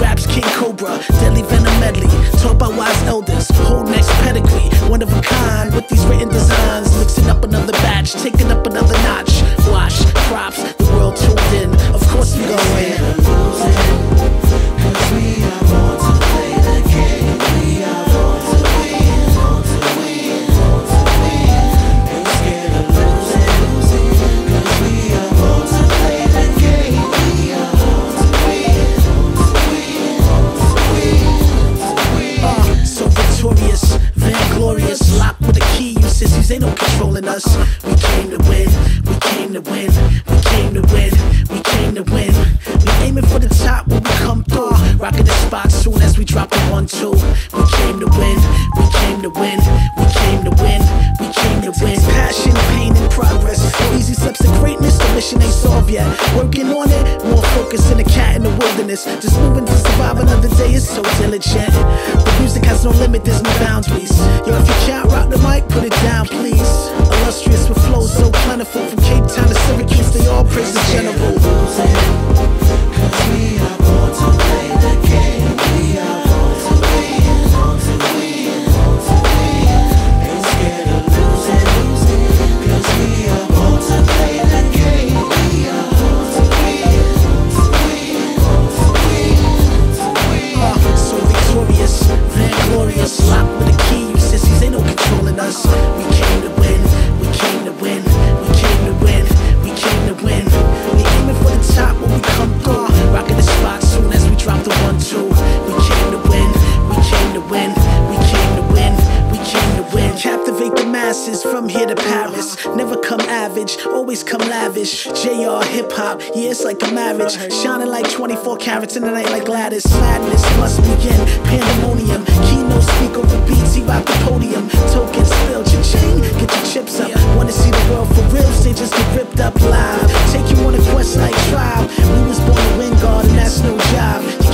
Raps King Cobra, deadly venom medley, taught by wise elders, whole next pedigree, one of a kind with these written designs. Mixing up another batch, taking up another notch. Wash, props, the world tuned in. Of course we gon' win. Cause we are born to play the game. We are born to win, born to win, born to win. Ain't scared of losing, cause we are born to play the game. We are born to win, born to win, born to win, born to win. So victorious, vainglorious, locked with the key. You sissies ain't no controlling us. We came to win, we came to win, we came to win, we came to win. We aiming for the top when we come through. Rocking the spot soon as we drop the 1-2. We came to win, we came to win, we came to win, we came to win. Passion, pain, and progress. Easy steps to greatness, the mission ain't solved yet. Working on it, more focus than a cat in the wilderness. Just moving to survive another day is so diligent. The music has no limit, there's no boundaries. Yo, if you can't rock the mic, put it down, please. Illustrious with flows so plentiful, from Cape Town to Syracuse, they all praise the general. Cause we are born to play the game. We are from here to Paris, never come average, always come lavish. JR hip hop, yeah, it's like a marriage, shining like 24 carats in the night like Gladys. Madness must begin, pandemonium. Keynote speak over beats, he rock the podium. Token spill, cha-ching, get your chips up. Wanna see the world for real? They just get ripped up live. Take you on a quest like tribe. We was born to Wingard, and that's no job.